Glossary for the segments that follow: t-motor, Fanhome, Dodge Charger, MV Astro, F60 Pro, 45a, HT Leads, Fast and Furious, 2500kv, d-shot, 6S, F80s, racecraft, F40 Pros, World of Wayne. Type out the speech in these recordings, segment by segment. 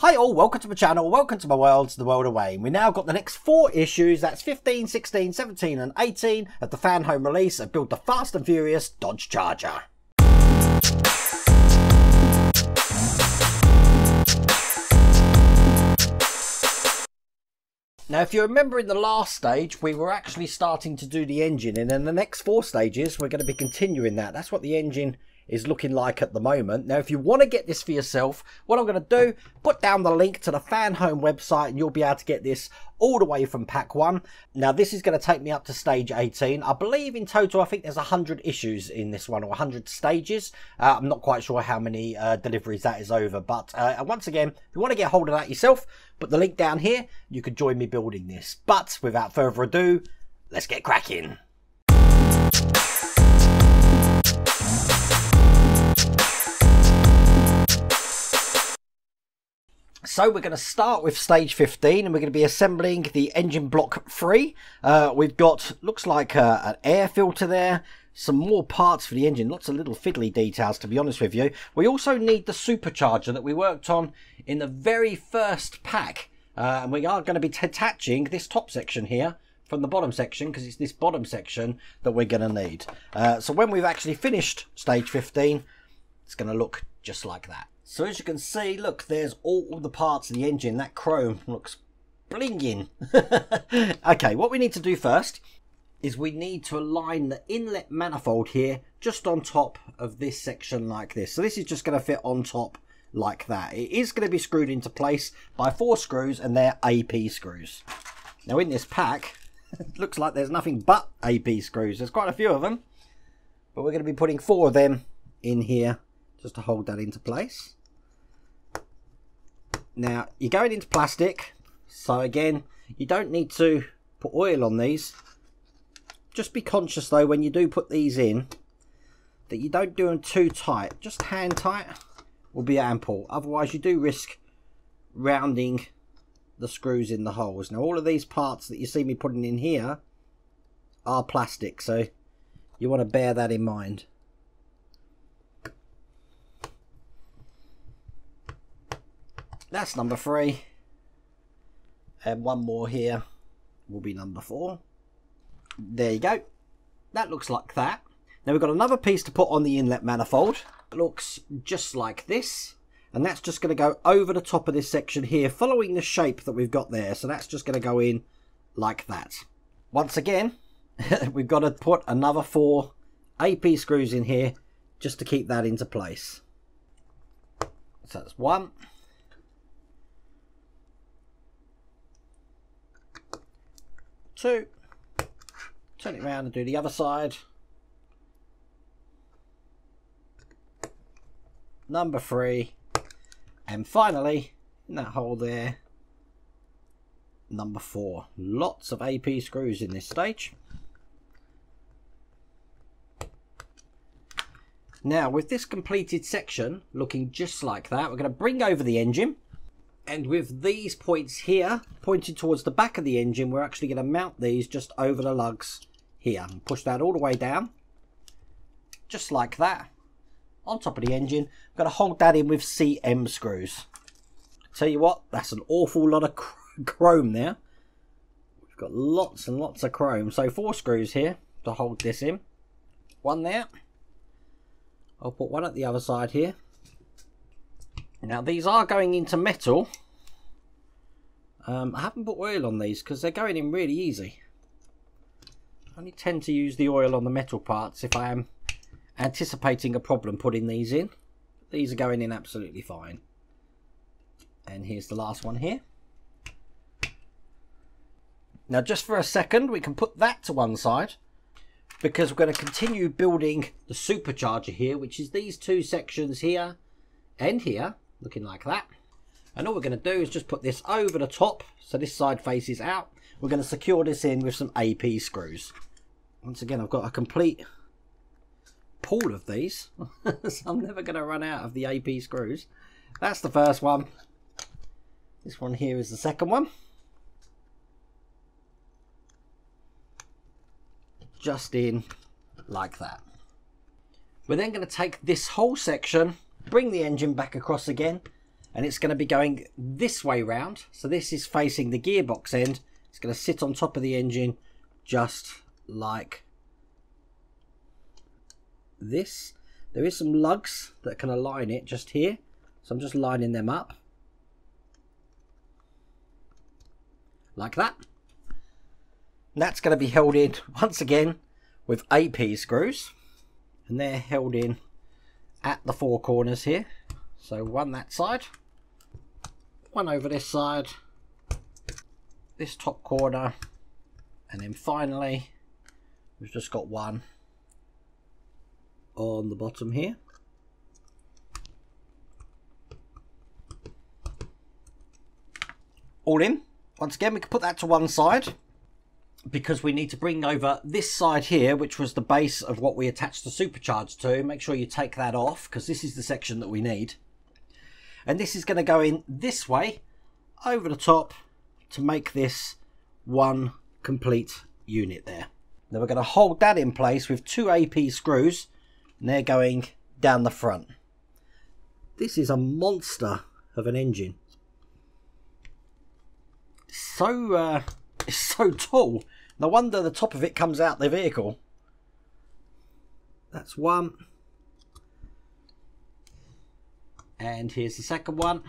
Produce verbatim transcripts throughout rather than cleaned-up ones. Hi all, welcome to my channel, welcome to my world, to the World of Wayne. We now got the next four issues, that's fifteen, sixteen, seventeen and eighteen of the Fanhome release of Build the Fast and Furious Dodge Charger. Now if you remember in the last stage we were actually starting to do the engine, and in the next four stages we're going to be continuing that. That's what the engine is looking like at the moment. Now if you want to get this for yourself, what I'm going to do, put down the link to the Fanhome website and you'll be able to get this all the way from pack one. Now this is going to take me up to stage eighteen. I believe in total I think there's one hundred issues in this one, or one hundred stages. uh, I'm not quite sure how many uh, deliveries that is over, but uh, once again, if you want to get hold of that yourself, put the link down here, you could join me building this. But without further ado, let's get cracking. So we're going to start with stage fifteen and we're going to be assembling the engine block three. Uh, we've got, looks like a, an air filter there, some more parts for the engine, lots of little fiddly details to be honest with you. We also need the supercharger that we worked on in the very first pack. Uh, and we are going to be detaching this top section here from the bottom section, because it's this bottom section that we're going to need. Uh, so when we've actually finished stage fifteen, it's going to look just like that. So as you can see, look, there's all the parts of the engine. That chrome looks blinging. Okay, what we need to do first is we need to align the inlet manifold here just on top of this section like this. So this is just going to fit on top like that. It is going to be screwed into place by four screws, and they're A P screws. Now in this pack, it looks like there's nothing but A P screws. There's quite a few of them, but we're going to be putting four of them in here just to hold that into place. Now you're going into plastic, so again you don't need to put oil on these. Just be conscious though when you do put these in that you don't do them too tight. Just hand tight will be ample, otherwise you do risk rounding the screws in the holes. Now all of these parts that you see me putting in here are plastic, so you want to bear that in mind. That's number three, and one more here will be number four. There you go, that looks like that. Now we've got another piece to put on the inlet manifold. It looks just like this, and that's just going to go over the top of this section here, following the shape that we've got there. So that's just going to go in like that. Once again, we've got to put another four A P screws in here just to keep that into place. So that's one. Two, turn it around and do the other side. Number three, and finally in that hole there, number four. Lots of A P screws in this stage. Now with this completed section looking just like that, we're going to bring over the engine. And with these points here pointed towards the back of the engine, we're actually going to mount these just over the lugs here and push that all the way down just like that on top of the engine. I'm going to hold that in with C M screws. Tell you what, that's an awful lot of chrome there. We've got lots and lots of chrome. So four screws here to hold this in, one there. I'll put one at the other side here. Now these are going into metal. Um, I haven't put oil on these because they're going in really easy. I only tend to use the oil on the metal parts if I am anticipating a problem putting these in. These are going in absolutely fine. And here's the last one here. Now just for a second we can put that to one side, because we're going to continue building the supercharger here, which is these two sections here and here, looking like that. And all we're going to do is just put this over the top so this side faces out. We're going to secure this in with some A P screws. Once again, I've got a complete pool of these. So I'm never going to run out of the A P screws. That's the first one. This one here is the second one. Just in like that. We're then going to take this whole section, bring the engine back across again, and it's going to be going this way round. So this is facing the gearbox end. It's going to sit on top of the engine just like this. There is some lugs that can align it just here, so I'm just lining them up like that. And that's going to be held in once again with A P screws, and they're held in at the four corners here. So one that side, one over this side, this top corner, and then finally we've just got one on the bottom here. All in. Once again, we can put that to one side because we need to bring over this side here, which was the base of what we attached the supercharger to. Make sure you take that off because this is the section that we need. And this is going to go in this way over the top to make this one complete unit there. Then we're going to hold that in place with two A P screws, and they're going down the front. This is a monster of an engine. So uh, it's so tall. No wonder the top of it comes out the vehicle. That's one. And here's the second one.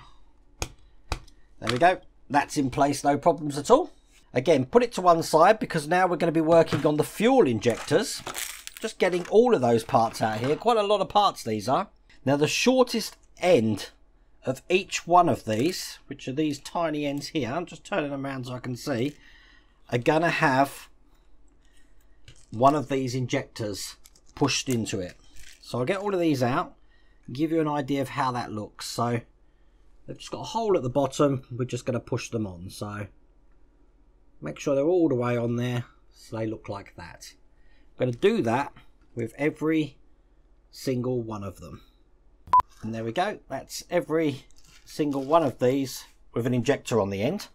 There we go. That's in place, no problems at all. Again, put it to one side because now we're going to be working on the fuel injectors. Just getting all of those parts out here. Quite a lot of parts these are. Now the shortest end of each one of these, which are these tiny ends here, I'm just turning them around so I can see, are gonna have one of these injectors pushed into it. So I'll get all of these out and give you an idea of how that looks. So they've just got a hole at the bottom, we're just gonna push them on. So make sure they're all the way on there so they look like that. I'm gonna do that with every single one of them. And there we go, that's every single one of these with an injector on the end.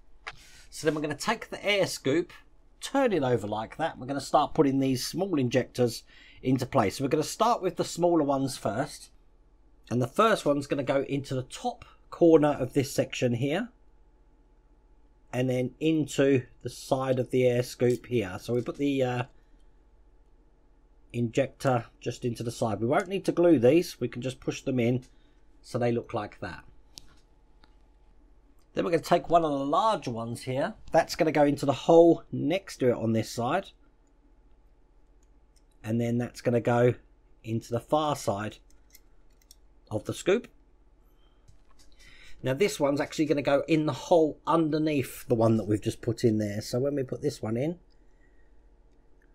So then we're going to take the air scoop, turn it over like that. We're going to start putting these small injectors into place. So we're going to start with the smaller ones first. And the first one's going to go into the top corner of this section here. And then into the side of the air scoop here. So we put the uh, injector just into the side. We won't need to glue these, we can just push them in so they look like that. Then we're going to take one of the larger ones here, that's going to go into the hole next to it on this side, and then that's going to go into the far side of the scoop. Now this one's actually going to go in the hole underneath the one that we've just put in there, so when we put this one in,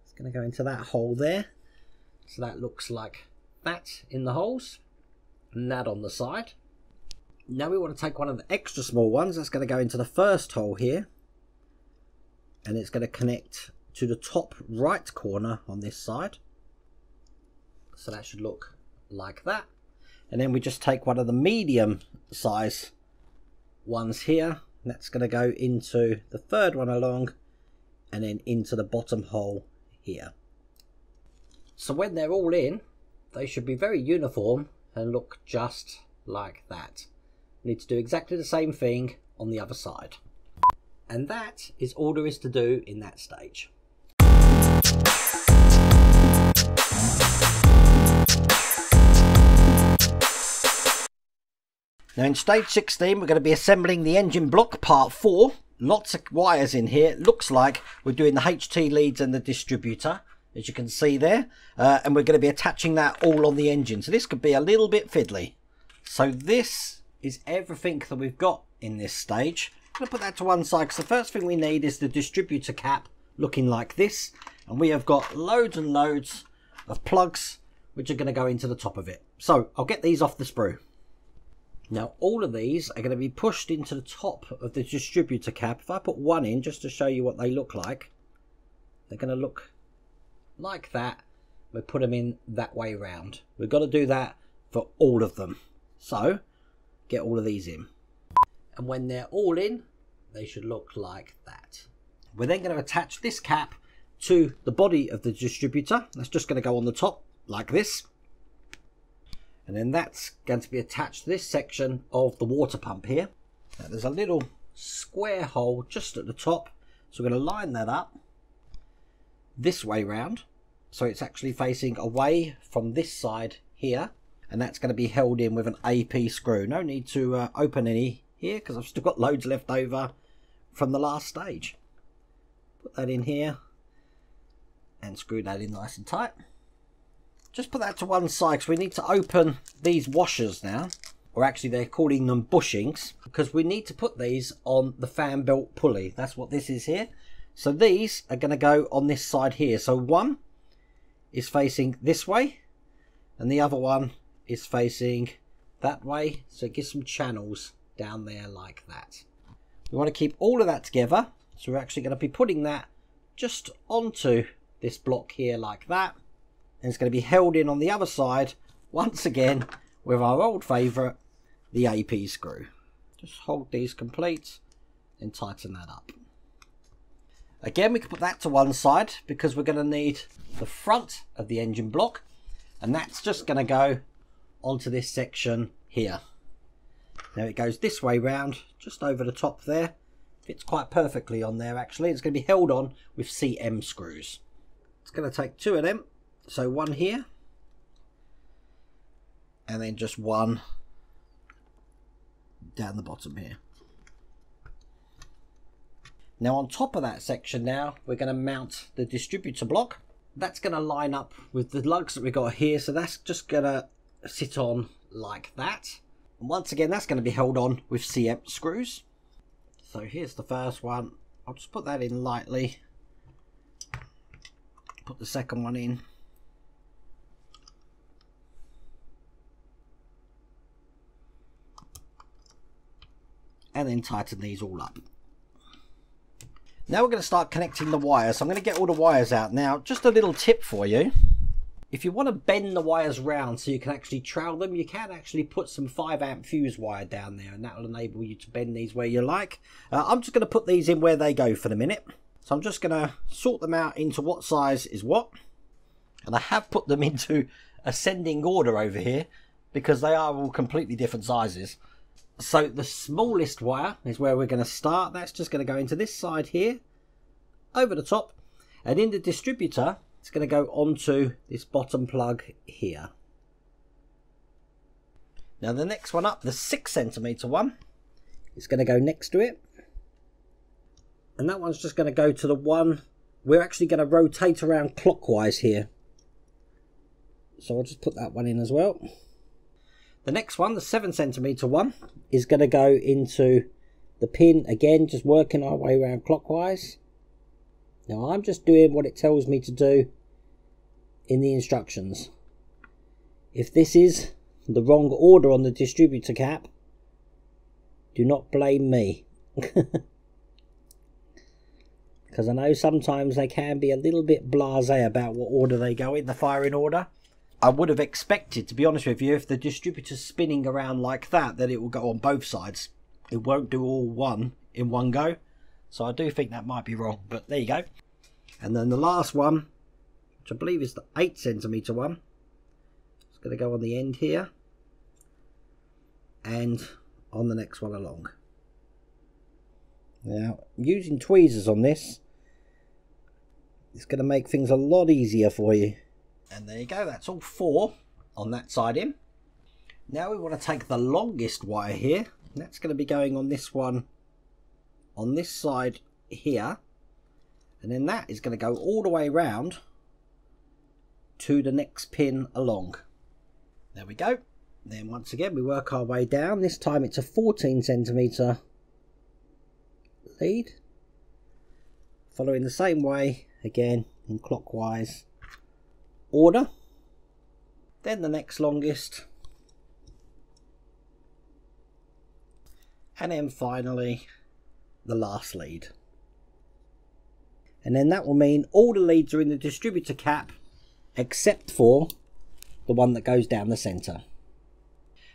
it's going to go into that hole there. So that looks like that in the holes, and that on the side. Now we want to take one of the extra small ones, that's going to go into the first hole here, and it's going to connect to the top right corner on this side. So that should look like that. And then we just take one of the medium size ones here, and that's going to go into the third one along, and then into the bottom hole here. So when they're all in, they should be very uniform and look just like that. You need to do exactly the same thing on the other side. And that is all there is to do in that stage. Now in stage sixteen, we're going to be assembling the engine block part four. Lots of wires in here. It looks like we're doing the H T leads and the distributor, as you can see there, uh, and we're going to be attaching that all on the engine, so this could be a little bit fiddly. So this is everything that we've got in this stage. I'm going to put that to one side because the first thing we need is the distributor cap looking like this, and we have got loads and loads of plugs which are going to go into the top of it. So I'll get these off the sprue. Now all of these are going to be pushed into the top of the distributor cap. If I put one in just to show you what they look like, they're going to look like that. We put them in that way round. We've got to do that for all of them. So get all of these in, and when they're all in, they should look like that. We're then going to attach this cap to the body of the distributor. That's just going to go on the top like this. and then that's going to be attached to this section of the water pump here. Now there's a little square hole just at the top, so we're going to line that up this way round, so it's actually facing away from this side here, and that's going to be held in with an A P screw. No need to uh, open any here because I've still got loads left over from the last stage. Put that in here and screw that in nice and tight. Just put that to one side because we need to open these washers now, or actually they're calling them bushings, because we need to put these on the fan belt pulley. That's what this is here. So these are going to go on this side here. So one is facing this way and the other one is facing that way, so it gives some channels down there like that. We want to keep all of that together, so we're actually going to be putting that just onto this block here like that, and it's going to be held in on the other side once again with our old favourite, the A P screw. Just hold these complete and tighten that up. Again, we can put that to one side because we're going to need the front of the engine block, and that's just going to go onto this section here. Now it goes this way round, just over the top there. Fits quite perfectly on there actually. It's going to be held on with C M screws. It's going to take two of them. So one here. And then just one down the bottom here. Now on top of that section now, we're going to mount the distributor block. That's going to line up with the lugs that we got here. So that's just going to sit on like that. And once again, that's going to be held on with C M screws. So here's the first one. I'll just put that in lightly. Put the second one in. And then tighten these all up. Now we're going to start connecting the wires. So I'm going to get all the wires out now. Just a little tip for you. If you want to bend the wires round so you can actually trail them, you can actually put some five amp fuse wire down there, and that will enable you to bend these where you like. Uh, I'm just going to put these in where they go for the minute. So I'm just going to sort them out into what size is what. And I have put them into ascending order over here because they are all completely different sizes. So the smallest wire is where we're going to start. That's just going to go into this side here, over the top, and in the distributor, it's going to go onto this bottom plug here. Now the next one up, the six centimeter one, is going to go next to it, and that one's just going to go to the one we're actually going to rotate around clockwise here. So I'll just put that one in as well. The next one, the seven centimeter one, is going to go into the pin again, just working our way around clockwise. Now I'm just doing what it tells me to do in the instructions. If this is the wrong order on the distributor cap, do not blame me. Because I know sometimes they can be a little bit blasé about what order they go in, the firing order. I would have expected, to be honest with you, if the distributor's spinning around like that, that it will go on both sides. It won't do all one in one go. So I do think that might be wrong, but there you go. And then the last one, which I believe is the eight centimeter one, it's going to go on the end here and on the next one along. Now, using tweezers on this, it's going to make things a lot easier for you. And there you go, that's all four on that side in. Now we want to take the longest wire here, and that's going to be going on this one on this side here, and then that is going to go all the way round to the next pin along. There we go. Then once again we work our way down. This time it's a fourteen centimeter lead, following the same way again in clockwise order. Then the next longest, and then finally the last lead. And then that will mean all the leads are in the distributor cap except for the one that goes down the center.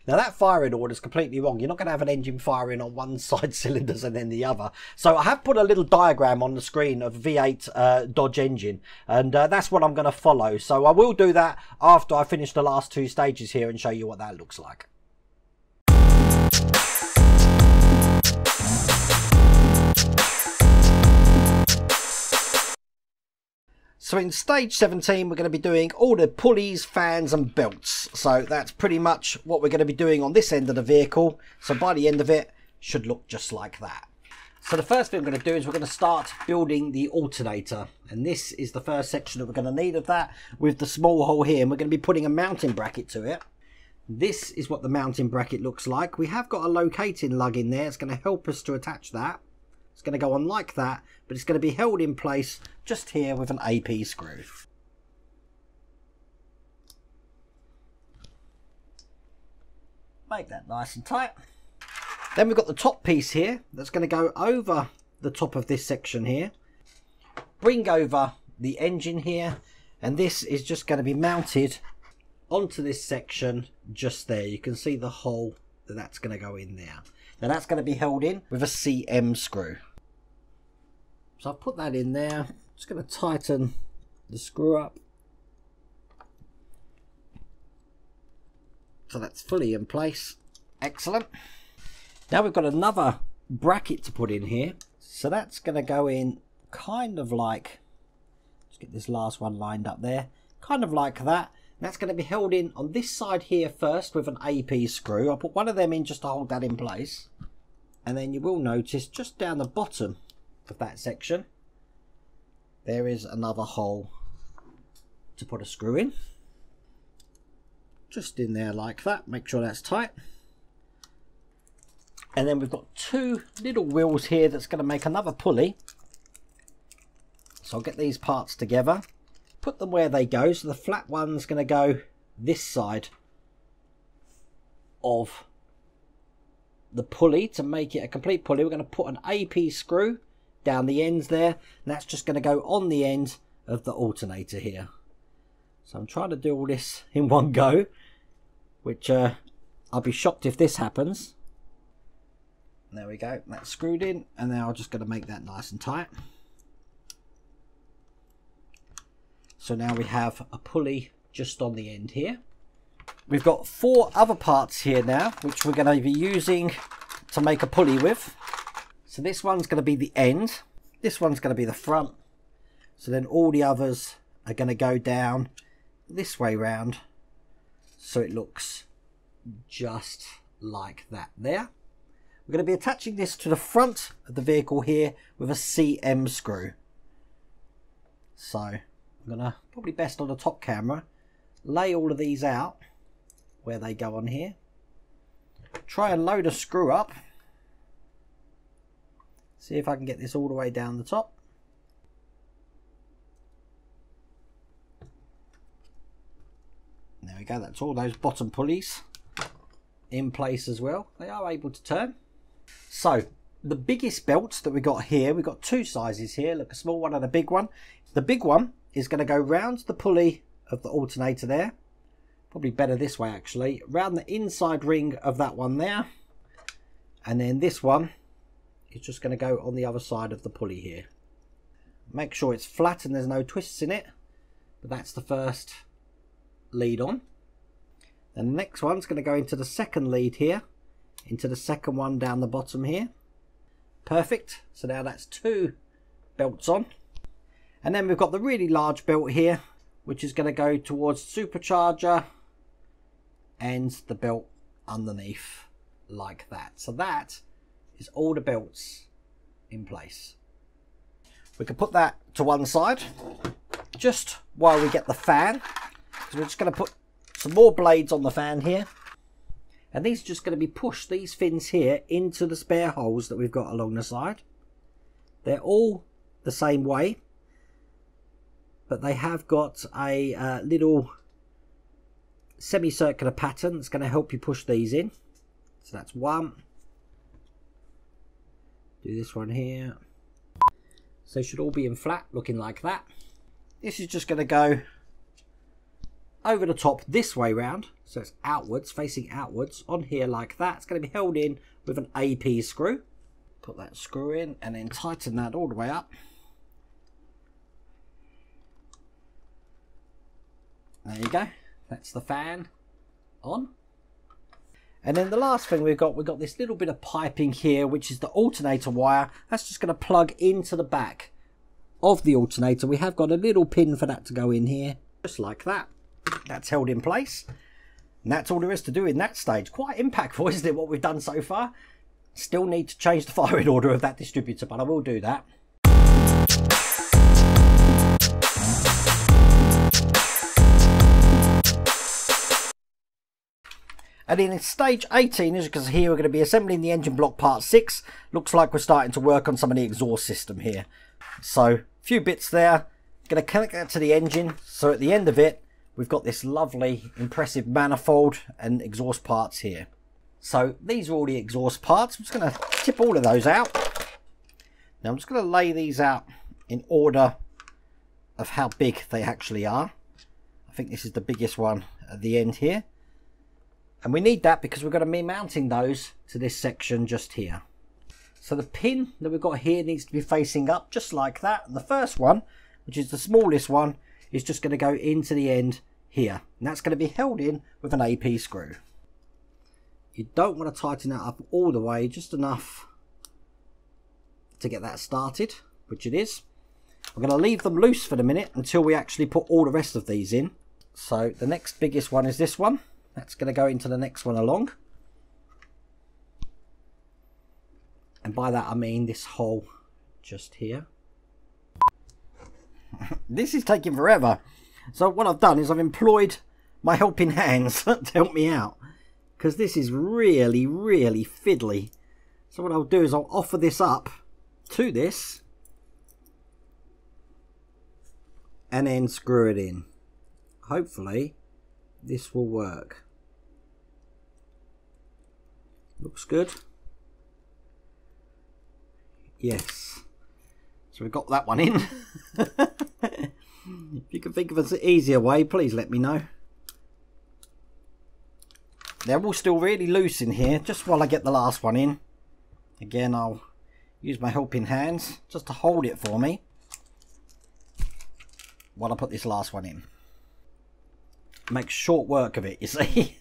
Now that firing order is completely wrong. You're not going to have an engine firing on one side cylinders and then the other. So I have put a little diagram on the screen of V eight uh, Dodge engine, and uh, that's what I'm going to follow. So I will do that after I finish the last two stages here and show you what that looks like. So in stage seventeen, we're going to be doing all the pulleys, fans and belts. So that's pretty much what we're going to be doing on this end of the vehicle. So by the end of it, should look just like that. So the first thing we're going to do is we're going to start building the alternator. And this is the first section that we're going to need of that, with the small hole here. And we're going to be putting a mounting bracket to it. This is what the mounting bracket looks like. We have got a locating lug in there. It's going to help us to attach that. It's going to go on like that, but it's going to be held in place just here with an A P screw. Make that nice and tight. Then we've got the top piece here that's going to go over the top of this section here. Bring over the engine here, and this is just going to be mounted onto this section just there. You can see the hole that that's going to go in there. Now that's going to be held in with a C M screw. So I've put that in there. Just going to tighten the screw up. So that's fully in place. Excellent. Now we've got another bracket to put in here. So that's going to go in kind of like, let's get this last one lined up there, kind of like that. That's going to be held in on this side here first with an A P screw. I'll put one of them in just to hold that in place. And then you will notice just down the bottom of that section, there is another hole to put a screw in. Just in there like that. Make sure that's tight. And then we've got two little wheels here that's going to make another pulley. So I'll get these parts together. Put them where they go. So the flat one's going to go this side of the pulley to make it a complete pulley. We're going to put an A P screw down the ends there, and that's just going to go on the end of the alternator here. So I'm trying to do all this in one go, which uh, I'll be shocked if this happens. There we go, that's screwed in, and now I'm just going to make that nice and tight. So now we have a pulley just on the end here. We've got four other parts here now, which we're going to be using to make a pulley with. So this one's going to be the end. This one's going to be the front. So then all the others are going to go down this way round. So it looks just like that there. We're going to be attaching this to the front of the vehicle here with a C M screw. So I'm gonna, probably best on the top camera, lay all of these out where they go on here. Try and load a screw up. See if I can get this all the way down the top. There we go, that's all those bottom pulleys in place as well. They are able to turn. So the biggest belts that we got here, we've got two sizes here. Look, a small one and a big one. The big one is going to go round the pulley of the alternator there. Probably better this way actually. Round the inside ring of that one there. And then this one is just going to go on the other side of the pulley here. Make sure it's flat and there's no twists in it. But that's the first lead on. Then the next one's going to go into the second lead here. Into the second one down the bottom here. Perfect. So now that's two belts on. And then we've got the really large belt here, which is going to go towards supercharger and the belt underneath like that. So that is all the belts in place. We can put that to one side just while we get the fan. So we're just going to put some more blades on the fan here. And these are just going to be pushed, these fins here, into the spare holes that we've got along the side. They're all the same way. But they have got a uh, little semicircular pattern that's going to help you push these in. So that's one. Do this one here. So they should all be in flat, looking like that. This is just going to go over the top this way round, so it's outwards, facing outwards, on here like that. It's going to be held in with an A P screw. Put that screw in and then tighten that all the way up. There you go, that's the fan on. And then the last thing we've got, we've got this little bit of piping here, which is the alternator wire. That's just going to plug into the back of the alternator. We have got a little pin for that to go in here, just like that. That's held in place. And that's all there is to do in that stage. Quite impactful, isn't it, what we've done so far? Still need to change the firing order of that distributor, but I will do that. And in stage eighteen, as you can see here, we're going to be assembling the engine block part six. Looks like we're starting to work on some of the exhaust system here. So, a few bits there. Going to connect that to the engine. So at the end of it, we've got this lovely, impressive manifold and exhaust parts here. So these are all the exhaust parts. I'm just going to tip all of those out. Now I'm just going to lay these out in order of how big they actually are. I think this is the biggest one at the end here. And we need that because we're going to be mounting those to this section just here. So the pin that we've got here needs to be facing up just like that. And the first one, which is the smallest one, is just going to go into the end here. And that's going to be held in with an A P screw. You don't want to tighten that up all the way, just enough to get that started, which it is. We're going to leave them loose for the minute until we actually put all the rest of these in. So the next biggest one is this one. That's going to go into the next one along. And by that I mean this hole just here. This is taking forever. So what I've done is I've employed my helping hands to help me out. Because this is really, really fiddly. So what I'll do is I'll offer this up to this. And then screw it in. Hopefully this will work. Looks good. Yes. So we've got that one in. If you can think of an easier way, please let me know. They're all still really loose in here. Just while I get the last one in. Again, I'll use my helping hands just to hold it for me while I put this last one in. Make short work of it, you see.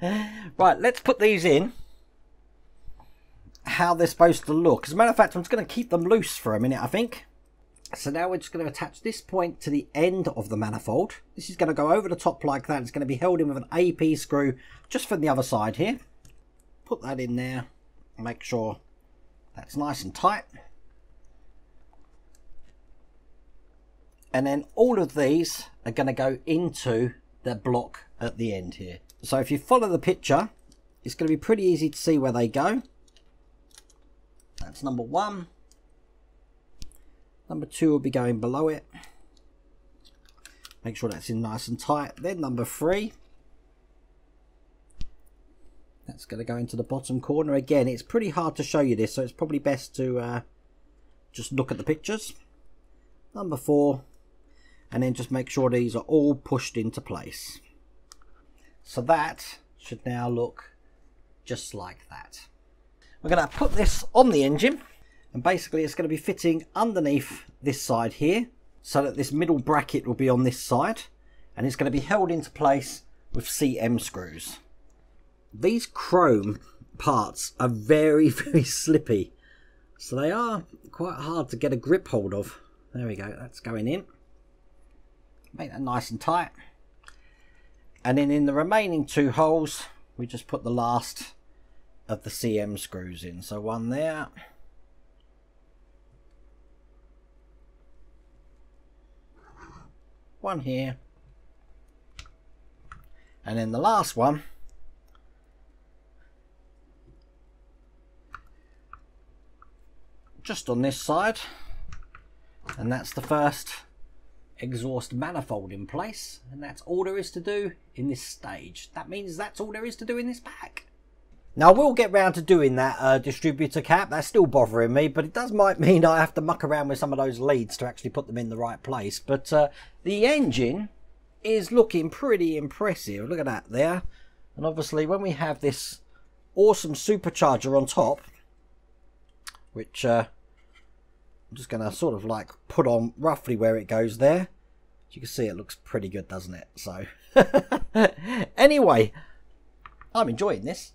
Right, let's put these in how they're supposed to look. As a matter of fact, I'm just going to keep them loose for a minute, I think. So now we're just going to attach this point to the end of the manifold. This is going to go over the top like that. It's going to be held in with an A P screw just from the other side here. Put that in there and make sure that's nice and tight. And then all of these are going to go into the block at the end here. So if you follow the picture, it's going to be pretty easy to see where they go. That's number one. Number two will be going below it. Make sure that's in nice and tight. Then number three. That's going to go into the bottom corner. Again, it's pretty hard to show you this, so it's probably best to uh, just look at the pictures. Number four. And then just make sure these are all pushed into place. So that should now look just like that. We're going to put this on the engine. And basically it's going to be fitting underneath this side here. So that this middle bracket will be on this side. And it's going to be held into place with C M screws. These chrome parts are very, very slippy. So they are quite hard to get a grip hold of. There we go. That's going in. Make that nice and tight. And then in the remaining two holes, we just put the last of the C M screws in. So one there. One here. And then the last one just on this side. And that's the first exhaust manifold in place, and that's all there is to do in this stage. That means that's all there is to do in this pack. Now I will get round to doing that uh, distributor cap. That's still bothering me, but it does might mean I have to muck around with some of those leads to actually put them in the right place. But uh, the engine is looking pretty impressive. Look at that there. And obviously when we have this awesome supercharger on top, which uh, I'm just going to sort of like put on roughly where it goes there. As you can see, it looks pretty good, doesn't it? So anyway, I'm enjoying this.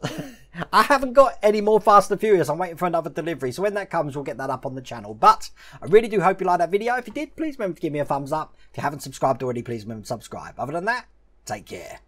I haven't got any more Fast and Furious. I'm waiting for another delivery. So when that comes, we'll get that up on the channel. But I really do hope you liked that video. If you did, please remember to give me a thumbs up. If you haven't subscribed already, please remember to subscribe. Other than that, take care.